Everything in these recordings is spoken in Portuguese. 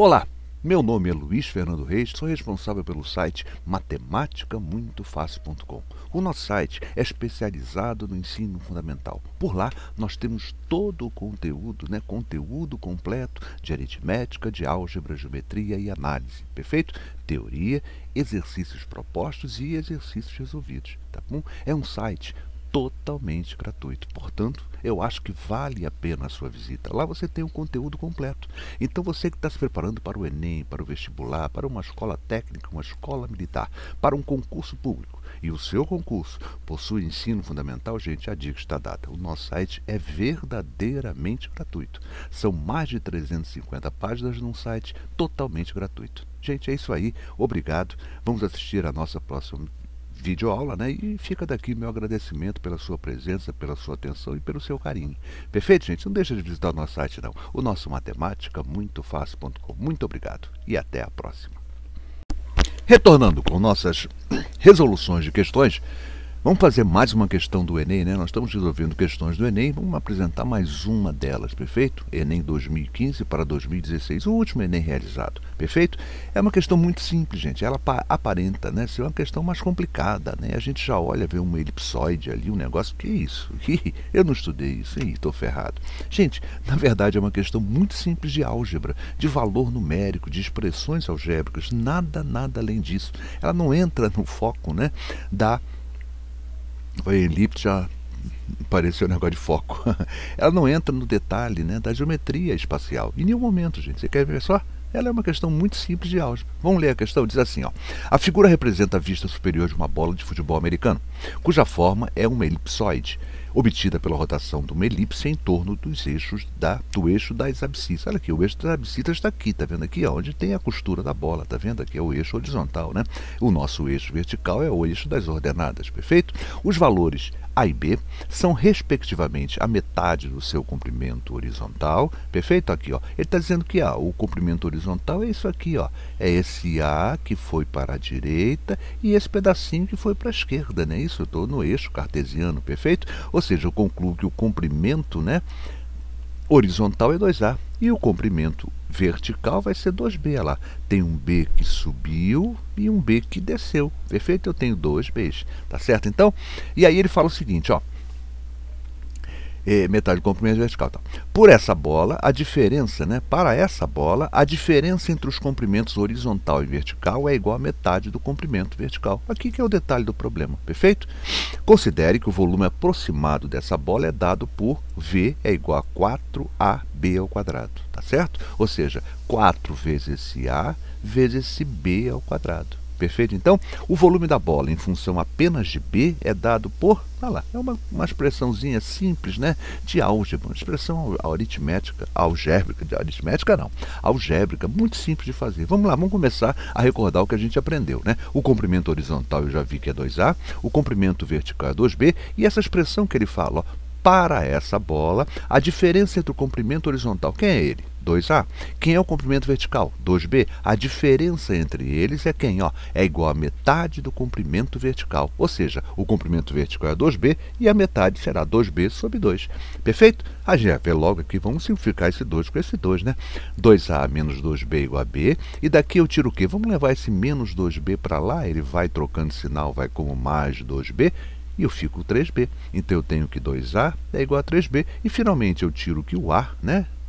Olá, meu nome é Luiz Fernando Reis, sou responsável pelo site matematicamuitofacil.com. O nosso site é especializado no ensino fundamental. Por lá nós temos todo o conteúdo, conteúdo completo de aritmética, de álgebra, geometria e análise, perfeito? Teoria, exercícios propostos e exercícios resolvidos, tá bom? É um site totalmente gratuito, portanto, eu acho que vale a pena a sua visita. Lá você tem um conteúdo completo. Então você que está se preparando para o Enem, para o vestibular, para uma escola técnica, uma escola militar, para um concurso público, e o seu concurso possui ensino fundamental, gente, a dica está dada. O nosso site é verdadeiramente gratuito. São mais de 350 páginas num site totalmente gratuito. Gente, é isso aí. Obrigado. Vamos assistir a nossa próxima videoaula, E fica daqui meu agradecimento pela sua presença, pela sua atenção e pelo seu carinho. Perfeito, gente? Não deixa de visitar o nosso site, não. O nosso matematicamuitofacil.com. Muito obrigado e até a próxima. Retornando com nossas resoluções de questões, vamos fazer mais uma questão do Enem, Nós estamos resolvendo questões do Enem, vamos apresentar mais uma delas, perfeito? Enem 2015 para 2016, o último Enem realizado, perfeito? É uma questão muito simples, gente, ela aparenta ser uma questão mais complicada, A gente já olha, vê um elipsoide ali, um negócio, que isso? Eu não estudei isso, estou ferrado. Gente, na verdade é uma questão muito simples de álgebra, de valor numérico, de expressões algébricas, nada além disso. Ela não entra no foco, da... Foi elipse, já pareceu um negócio de foco. Ela não entra no detalhe da geometria espacial. Em nenhum momento, gente. Você quer ver só? Ela é uma questão muito simples de álgebra. Vamos ler a questão? Diz assim, ó. A figura representa a vista superior de uma bola de futebol americano, cuja forma é uma elipsoide, obtida pela rotação de uma elipse em torno dos eixos do eixo das abscissas. Olha aqui, o eixo das abscissas está aqui, tá vendo aqui? Ó, onde tem a costura da bola, tá vendo aqui? É o eixo horizontal, O nosso eixo vertical é o eixo das ordenadas, perfeito? Os valores A e B são respectivamente a metade do seu comprimento horizontal, perfeito? Aqui, ó, ele está dizendo que o comprimento horizontal é isso aqui, ó, é esse A que foi para a direita e esse pedacinho que foi para a esquerda, Isso, eu estou no eixo cartesiano, perfeito? Ou seja, eu concluo que o comprimento horizontal é 2A e o comprimento vertical vai ser 2B. Olha lá, tem um B que subiu e um B que desceu, perfeito? Eu tenho 2Bs, tá certo? Então, e aí ele fala o seguinte, ó, metade do comprimento vertical. Tá. Por essa bola, a diferença, para essa bola, a diferença entre os comprimentos horizontal e vertical é igual a metade do comprimento vertical. Aqui que é o detalhe do problema, perfeito? Considere que o volume aproximado dessa bola é dado por V é igual a 4AB ao quadrado, tá certo? Ou seja, 4 vezes esse A vezes esse B ao quadrado. Perfeito? Então, o volume da bola em função apenas de B é dado por... Olha lá, é uma expressãozinha simples, de álgebra, uma expressão algébrica, muito simples de fazer. Vamos lá, vamos começar a recordar o que a gente aprendeu, O comprimento horizontal eu já vi que é 2A, o comprimento vertical é 2B, e essa expressão que ele fala, ó, para essa bola, a diferença entre o comprimento horizontal, quem é ele? 2A. Quem é o comprimento vertical? 2B. A diferença entre eles é quem? Ó, é igual a metade do comprimento vertical. Ou seja, o comprimento vertical é 2B e a metade será 2B sobre 2. Perfeito? A gente vê logo aqui, vamos simplificar esse 2 com esse 2, 2A menos 2B igual a B. E daqui eu tiro o quê? Vamos levar esse menos 2B para lá, ele vai trocando sinal, vai como mais 2B. E eu fico 3B. Então eu tenho que 2A é igual a 3B. E finalmente eu tiro que o A,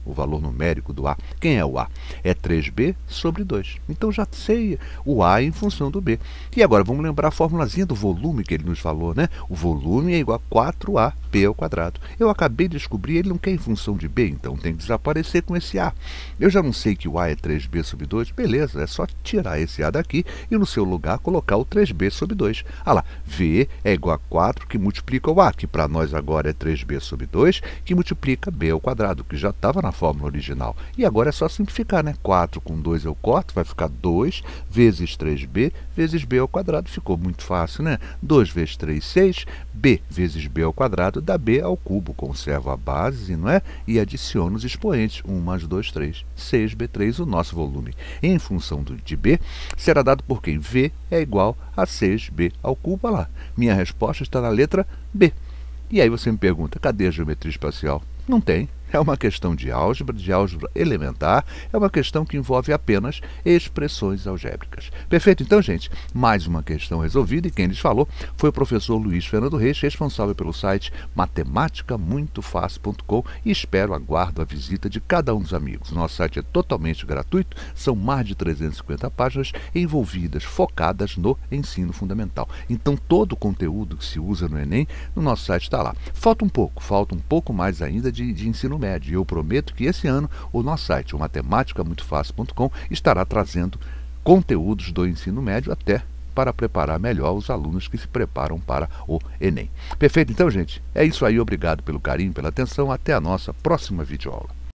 o valor numérico do A. Quem é o A? É 3B sobre 2. Então já sei o A em função do B. E agora vamos lembrar a formulazinha do volume que ele nos falou, O volume é igual a 4AB ao quadrado. Eu acabei de descobrir, ele não quer em função de B, então tem que desaparecer com esse A. Eu já não sei que o A é 3B sobre 2, beleza, é só tirar esse A daqui e no seu lugar colocar o 3B sobre 2. Olha lá, V é igual a 4 que multiplica o A, que para nós agora é 3B sobre 2, que multiplica B ao quadrado, que já estava na fórmula original. E agora é só simplificar, 4 com 2 eu corto, vai ficar 2 vezes 3B vezes B ao quadrado. Ficou muito fácil, 2 vezes 3, 6. B vezes B ao quadrado dá B ao cubo. Conservo a base, E adiciono os expoentes. 1 mais 2, 3. 6B3, o nosso volume. Em função de B, será dado por quem? V é igual a 6B ao cubo. Olha lá, minha resposta está na letra B. E aí você me pergunta, cadê a geometria espacial? Não tem. É uma questão de álgebra elementar, é uma questão que envolve apenas expressões algébricas. Perfeito? Então, gente, mais uma questão resolvida e quem lhes falou foi o professor Luiz Fernando Reis, responsável pelo site matematicamuitofacil.com, e espero, aguardo a visita de cada um dos amigos. Nosso site é totalmente gratuito, são mais de 350 páginas envolvidas, focadas no ensino fundamental. Então, todo o conteúdo que se usa no Enem, no nosso site está lá. Falta um pouco mais ainda de ensino médio. E eu prometo que esse ano o nosso site, o matematicamuitofacil.com, estará trazendo conteúdos do ensino médio até para preparar melhor os alunos que se preparam para o Enem. Perfeito? Então, gente, é isso aí. Obrigado pelo carinho, pela atenção. Até a nossa próxima videoaula.